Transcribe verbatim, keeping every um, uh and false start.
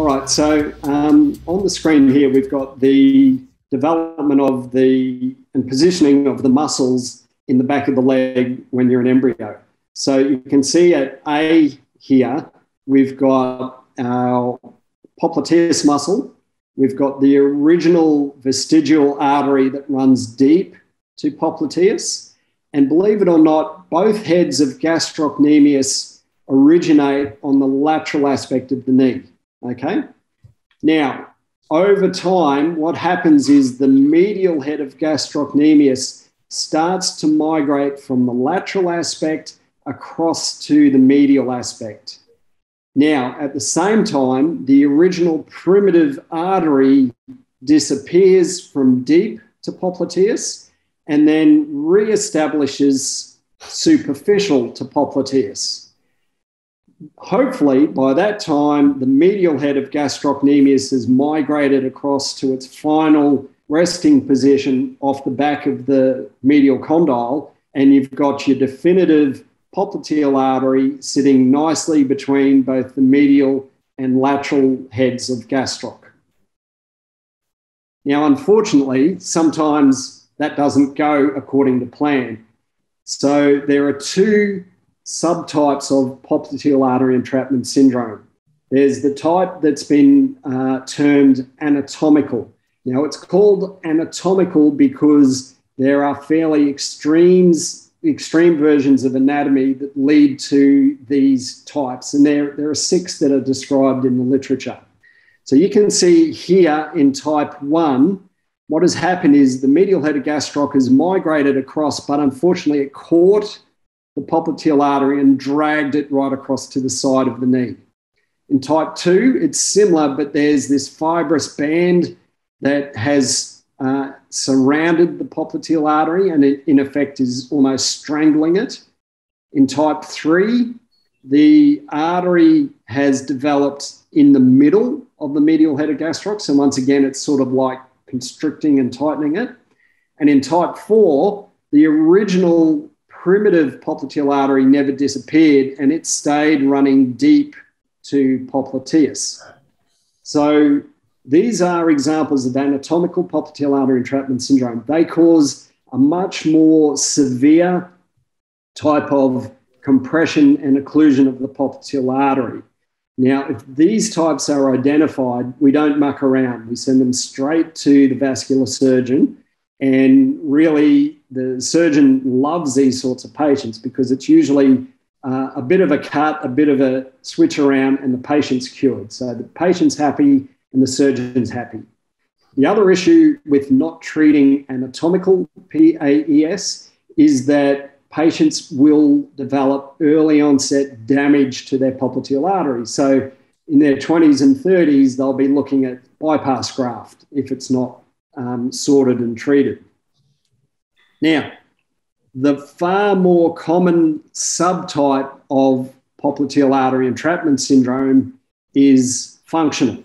All right, so um, on the screen here, we've got the development of the and positioning of the muscles in the back of the leg when you're an embryo. So you can see at A here, we've got our popliteus muscle. We've got the original vestigial artery that runs deep to popliteus. And believe it or not, both heads of gastrocnemius originate on the lateral aspect of the knee, okay? Now, over time, what happens is the medial head of gastrocnemius starts to migrate from the lateral aspect across to the medial aspect. Now, at the same time, the original primitive artery disappears from deep to popliteus and then reestablishes superficial to popliteus. Hopefully, by that time, the medial head of gastrocnemius has migrated across to its final resting position off the back of the medial condyle, and you've got your definitive popliteal artery sitting nicely between both the medial and lateral heads of gastroc. Now, unfortunately, sometimes that doesn't go according to plan. So there are two subtypes of popliteal artery entrapment syndrome. There's the type that's been uh, termed anatomical. Now, it's called anatomical because there are fairly extremes extreme versions of anatomy that lead to these types. And there, there are six that are described in the literature. So you can see here in type one, what has happened is the medial head of gastroc has migrated across, but unfortunately it caught the popliteal artery and dragged it right across to the side of the knee. In type two, it's similar, but there's this fibrous band that has Uh, surrounded the popliteal artery and it, in effect, is almost strangling it. In type three, the artery has developed in the middle of the medial head of gastroc. So once again, it's sort of like constricting and tightening it. And in type four, the original primitive popliteal artery never disappeared and it stayed running deep to popliteus. So these are examples of anatomical popliteal artery entrapment syndrome. They cause a much more severe type of compression and occlusion of the popliteal artery. Now, if these types are identified, we don't muck around. We send them straight to the vascular surgeon. And really, the surgeon loves these sorts of patients because it's usually uh, a bit of a cut, a bit of a switch around, and the patient's cured. So the patient's happy and the surgeon's happy. The other issue with not treating anatomical PAES is that patients will develop early onset damage to their popliteal artery. So in their twenties and thirties, they'll be looking at bypass graft if it's not um, sorted and treated. Now, the far more common subtype of popliteal artery entrapment syndrome is functional.